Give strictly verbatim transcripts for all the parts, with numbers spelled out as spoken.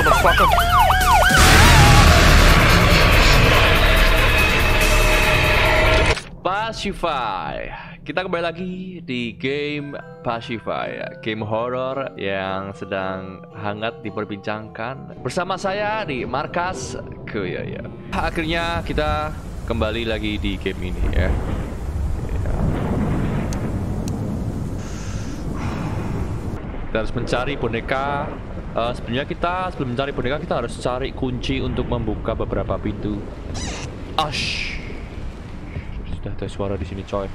motherfucker! Pacify, kita kembali lagi di game Pacify, game horror yang sedang hangat diperbincangkan bersama saya di Markas Kuyoyo. Akhirnya kita kembali lagi di game ini ya. Kita harus mencari boneka. Uh, sebenarnya kita sebelum mencari boneka kita harus cari kunci untuk membuka beberapa pintu. Ash. Sudah ada suara di sini, coy.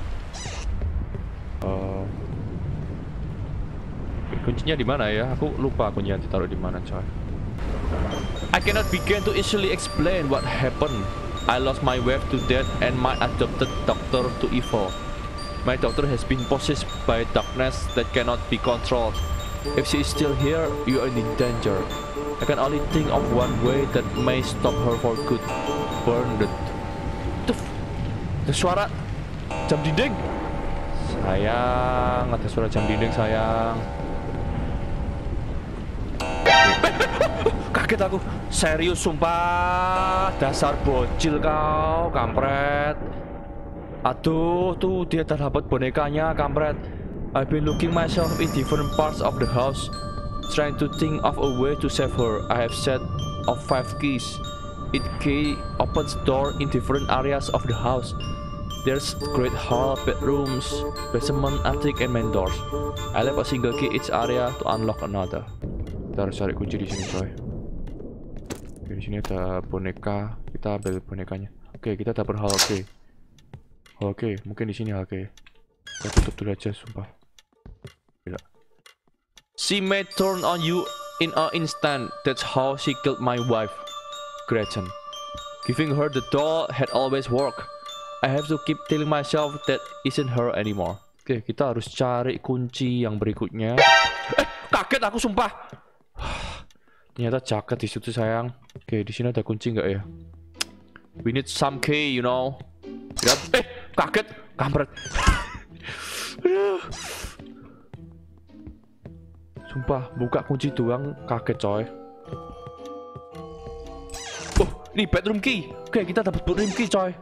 Uh, kuncinya di mana ya? Aku lupa kuncinya ditaruh di mana, coy. I cannot begin to easily explain what happened. I lost my wife to death and my adopted daughter to evil. My daughter has been possessed by darkness that cannot be controlled. If she is still here, you are in danger. I can only think of one way that may stop her for good. Burn the... Ada suara jam dinding, sayang. Ada suara jam dinding, sayang. Kaget aku, serius sumpah. Dasar bocil kau, kampret. Aduh, tuh dia terdapat bonekanya, kampret. I've been looking myself in different parts of the house, trying to think of a way to save her. I have set of five keys. Each key opens door in different areas of the house. There's great hall, bedrooms, basement, attic, and main doors. I left a single key each area to unlock another. Kita harus cari kunci di sini, coy. Oke, di sini ada boneka. Kita ambil bonekanya. Oke, kita dapat hall key. Hall key, mungkin di sini hall key. Kita tutup dulu aja, sumpah. Gila. She may turn on you in an instant. That's how she killed my wife, Gretchen. Giving her the doll had always worked. I have to keep telling myself that isn't her anymore. Oke, okay, kita harus cari kunci yang berikutnya. Eh, kaget aku sumpah. Ternyata jaket di situ, sayang. Oke, okay, di sini ada kunci nggak ya? We need some key, you know. Eh, kaget, kampret. Sumpah, buka kunci doang kaget, coy. Ini bedroom key. Oke, kita dapat bedroom key, coy.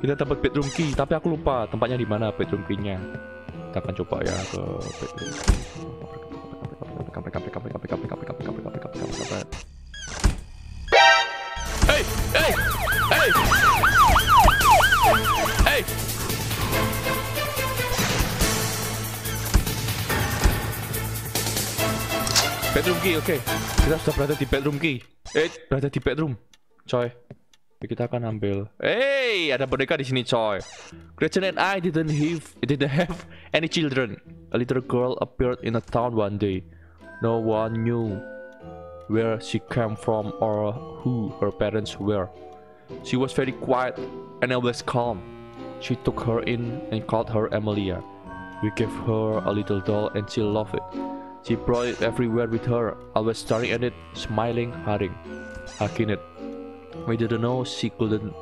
Kita dapat bedroom key, tapi aku lupa tempatnya di mana bedroom key-nya. Kita akan coba ya ke bedroom. Hey, hey, hey. Hey. Bedroom key, oke. Okay. Kita sudah berada di bedroom key. Eh, berada di bedroom, coy. Kita akan ambil. Hey, ada boneka di sini, coy. Gretchen and I didn't have, didn't have any children. A little girl appeared in a town one day. No one knew where she came from or who her parents were. She was very quiet and always calm. She took her in and called her Amelia. We gave her a little doll and she loved it. She brought it everywhere with her, always staring at it, smiling, hugging, hugging it. We didn't know she couldn't,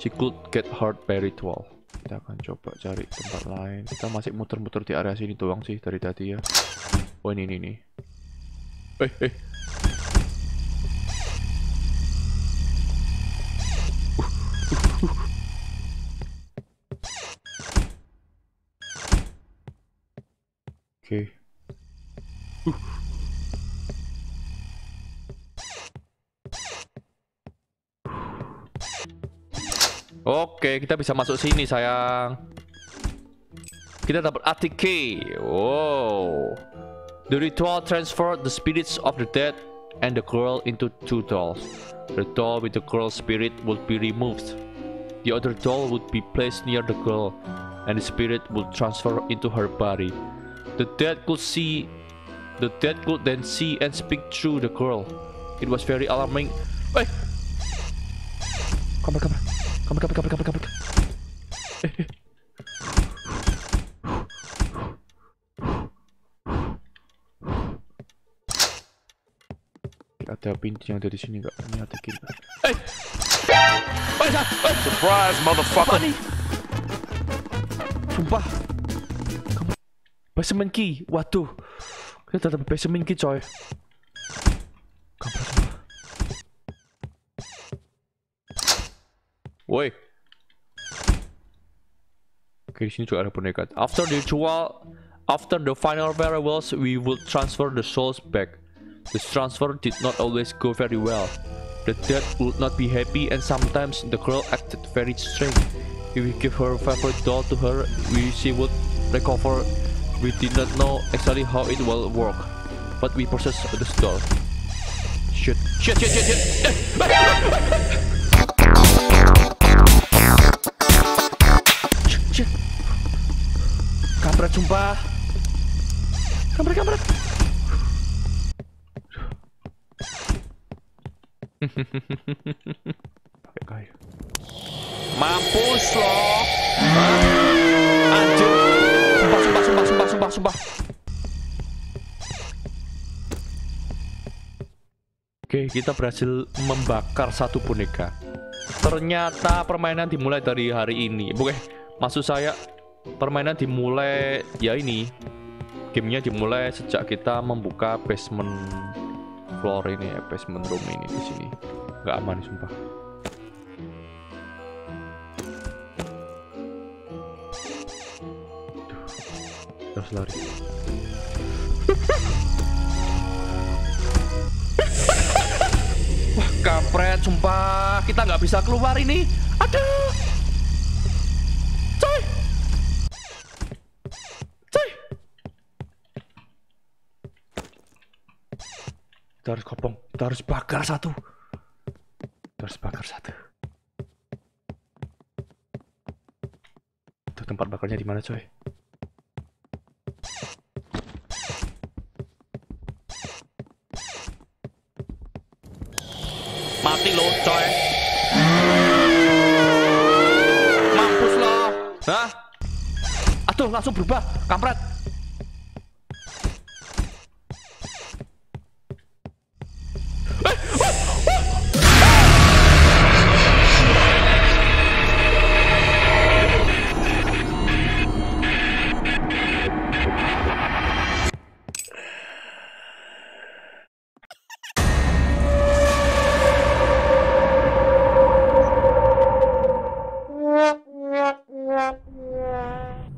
she could get hurt by ritual. Kita akan coba cari tempat lain. Kita masih muter-muter di area sini doang sih dari tadi ya. Oh ini ini nih. Eh eh. Oke. Okay. Uh. Oke, okay, kita bisa masuk sini, sayang. Kita dapat attic key. Wow. The ritual transferred the spirits of the dead and the girl into two dolls. The doll with the girl's spirit would be removed. The other doll would be placed near the girl, and the spirit would transfer into her body. The dead could see. The dead could then see and speak through the girl. It was very alarming. Eh, kamar, kamar, kamar, kamar, kamar, kamar. Eh, eh. Ada pintu yang ada di sini nggak? Ini ada kiri. Eh, surprise, motherfucker! Sumpah. Basement key. Waduh. Kita tetap basement key, coy. Kampret. Woi. Oke, di sini juga ada boneka. After the ritual, after the final variables, we would transfer the souls back. This transfer did not always go very well. The dead would not be happy, and sometimes the girl acted very strange. If we give her favorite doll to her, we she would recover. We did not know exactly how it will work, but we possessed this doll. Shit! Shit! Shit! Shit! Shit! Kampret, sumpah. Kampret, kampret. Mampus loh. Aduh. Sumpah, sumpah, sumpah, sumpah, sumpah, sumpah. Oke, kita berhasil membakar satu boneka. Ternyata permainan dimulai dari hari ini. Oke, maksud saya permainan dimulai, ya ini gamenya dimulai sejak kita membuka basement floor ini ya, basement room ini. Di sini nggak aman, sumpah. Duh, harus lari. Wah, kampret, sumpah, kita nggak bisa keluar ini. Aduh, coy. Kita harus kopong, kita harus bakar satu, kita harus bakar satu. Itu tempat bakarnya di mana, coy? Mati lo, coy. Mampus lo. Hah? Aduh, langsung berubah, kampret.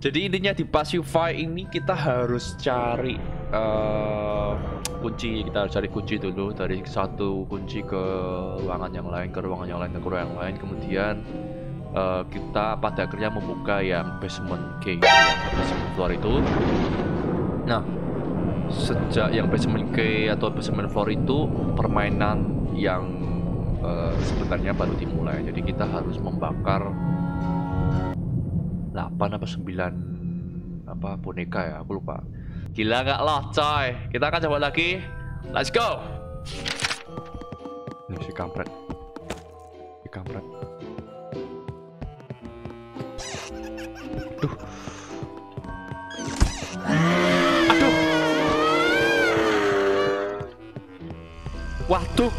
Jadi intinya di Pacify ini kita harus cari uh, kunci, kita harus cari kunci dulu dari satu kunci ke ruangan yang lain, ke ruangan yang lain, ke ruangan yang lain, kemudian uh, kita pada akhirnya membuka yang basement key, basement floor itu. Nah, sejak yang basement key atau basement floor itu permainan yang uh, sebenarnya baru dimulai. Jadi kita harus membakar delapan apa sembilan apa boneka ya, aku lupa. Gila gak lah, coy. Kita akan coba lagi. Let's go. Ini si kampret. Si kampret. Aduh. Aduh. Waduh.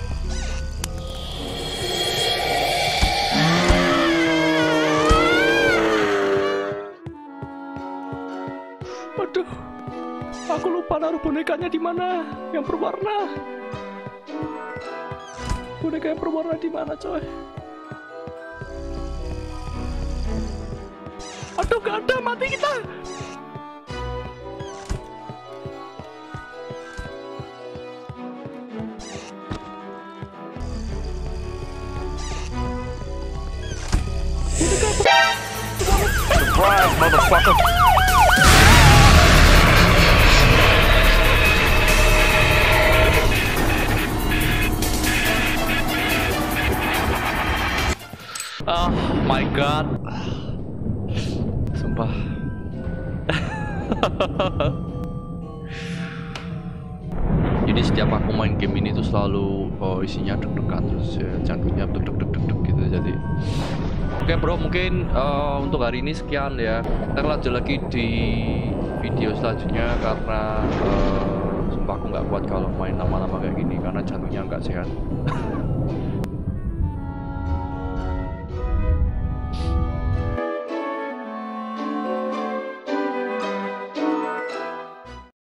Aku lupa naruh bonekanya di mana, yang berwarna. Boneka yang berwarna di mana, coy? Aduh, gak ada, mati kita. Surprise, motherfucker. Oh my god. Sumpah. Jadi setiap aku main game ini tuh selalu oh, isinya deg-degan, terus ya, jantungnya deg-deg-deg gitu. Jadi oke okay, bro, mungkin uh, untuk hari ini sekian ya. Kita lanjut lagi di video selanjutnya karena uh, sumpah aku nggak kuat kalau main lama-lama kayak gini karena jantungnya nggak sehat.